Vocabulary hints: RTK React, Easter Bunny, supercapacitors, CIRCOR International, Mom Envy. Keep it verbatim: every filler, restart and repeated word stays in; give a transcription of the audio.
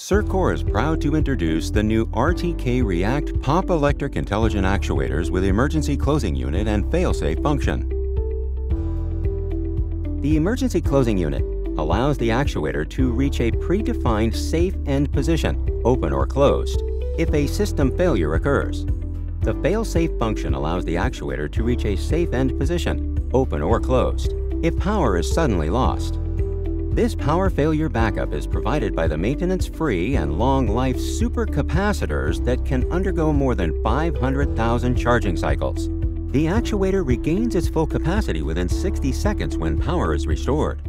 CIRCOR is proud to introduce the new R T K React Pop Electric Intelligent Actuators with Emergency Closing Unit and Failsafe function. The Emergency Closing Unit allows the actuator to reach a predefined safe end position, open or closed, if a system failure occurs. The Failsafe function allows the actuator to reach a safe end position, open or closed, if power is suddenly lost. This power failure backup is provided by the maintenance-free and long-life supercapacitors that can undergo more than five hundred thousand charging cycles. The actuator regains its full capacity within sixty seconds when power is restored.